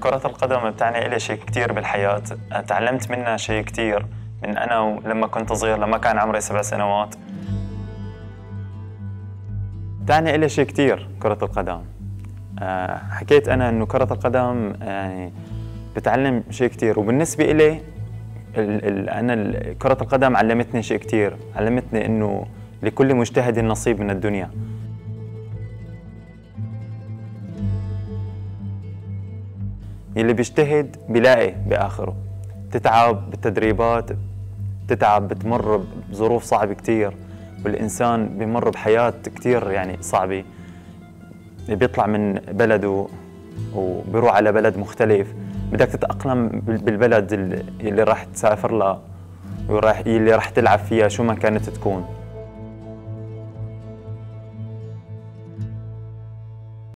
كرة القدم بتعني لي شيء كثير بالحياة، تعلمت منها شيء كثير من أنا لما كنت صغير، لما كان عمري 7 سنوات. بتعني لي شيء كثير كرة القدم. حكيت أنا إنه كرة القدم يعني بتعلم شيء كثير، وبالنسبة إلي أنا كرة القدم علمتني شيء كثير، علمتني إنه لكل مجتهد نصيب من الدنيا. يلي بيجتهد بيلاقي بآخره، بتتعب بالتدريبات، بتتعب بتمر بظروف صعبة كثير، والإنسان بمر بحياة كثير يعني صعبة، بيطلع من بلده وبيروح على بلد مختلف، بدك تتأقلم بالبلد اللي راح تسافر لها واللي راح تلعب فيها شو ما كانت تكون.